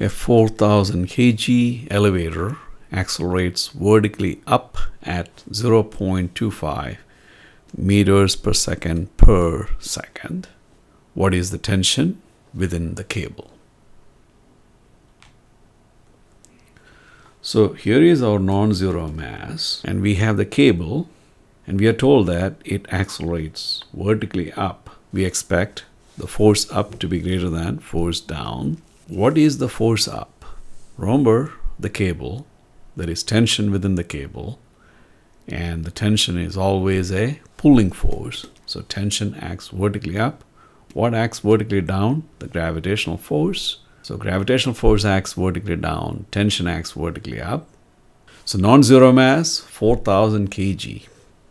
A 4,000 kg elevator accelerates vertically up at 0.25 meters per second What is the tension within the cable? So here is our non-zero mass, and we have the cable, and we are told that it accelerates vertically up. We expect the force up to be greater than force down. What is the force up? Remember, the cable, there is tension within the cable, and the tension is always a pulling force. So tension acts vertically up. What acts vertically down? The gravitational force. So gravitational force acts vertically down, tension acts vertically up. So non-zero mass, 4,000 kg.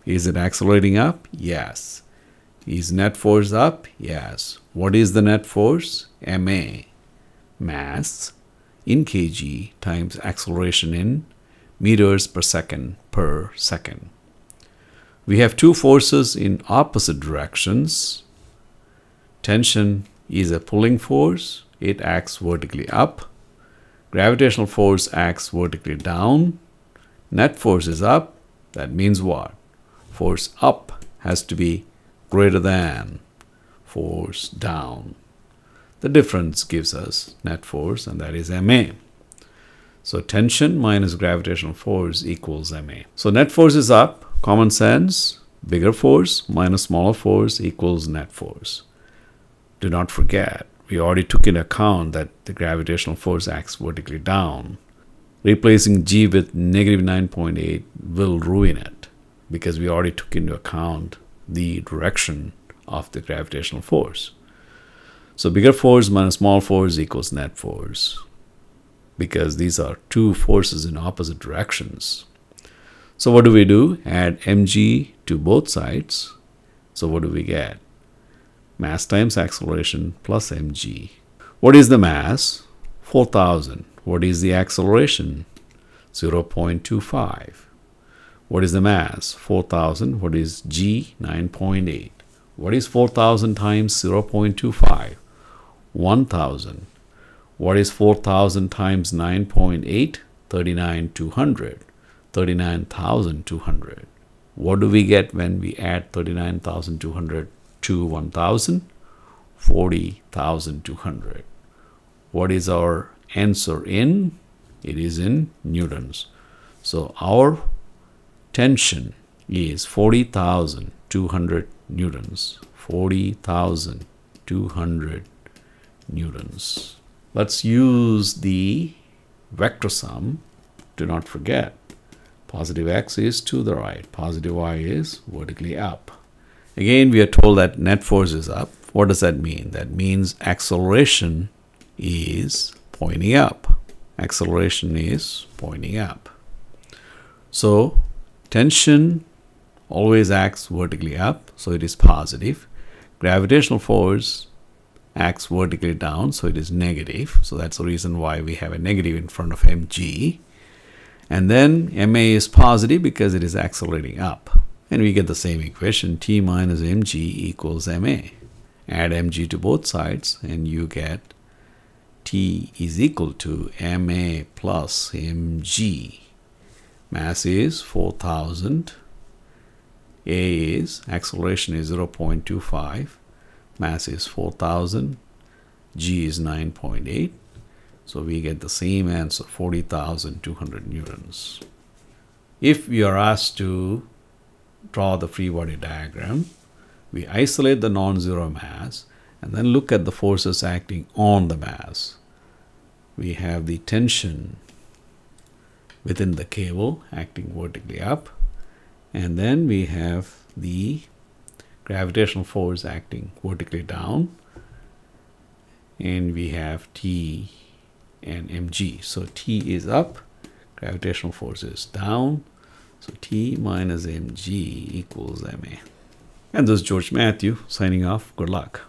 Is it accelerating up? Yes. Is net force up? Yes. What is the net force? MA. Mass in kg times acceleration in meters per second. We have two forces in opposite directions. Tension is a pulling force. It acts vertically up. Gravitational force acts vertically down. Net force is up. That means what? Force up has to be greater than force down. The difference gives us net force, and that is MA. So tension minus gravitational force equals MA. So net force is up. Common sense, bigger force minus smaller force equals net force. Do not forget, we already took into account that the gravitational force acts vertically down. Replacing G with negative 9.8 will ruin it, because we already took into account the direction of the gravitational force. So bigger force minus small force equals net force, because these are two forces in opposite directions. So what do we do? Add mg to both sides. So what do we get? Mass times acceleration plus mg. What is the mass? 4,000. What is the acceleration? 0.25. What is the mass? 4,000. What is g? 9.8. What is 4,000 times 0.25? 1,000. What is 4,000 times 9.8? 39,200. 39,200. What do we get when we add 39,200 to 1,000? 40,200. What is our answer in? It is in newtons. So our tension is 40,200 newtons. 40,200 newtons. Let's use the vector sum. Do not forget, positive x is to the right, positive y is vertically up. Again, we are told that net force is up. What does that mean? That means acceleration is pointing up. Acceleration is pointing up. So tension always acts vertically up, so it is positive. Gravitational force acts vertically down, so it is negative. So that's the reason why we have a negative in front of mg. And then MA is positive because it is accelerating up. And we get the same equation, T minus mg equals MA. Add mg to both sides, and you get T is equal to MA plus mg. Mass is 4,000. A is, acceleration is 0.25. Mass is 4,000. G is 9.8. So we get the same answer, 40,200 newtons. If we are asked to draw the free body diagram, we isolate the non-zero mass and then look at the forces acting on the mass. We have the tension within the cable acting vertically up, and then we have the gravitational force acting vertically down, and we have T and mg. So T is up, gravitational force is down. So T minus mg equals MA. And this is George Mathew signing off. Good luck.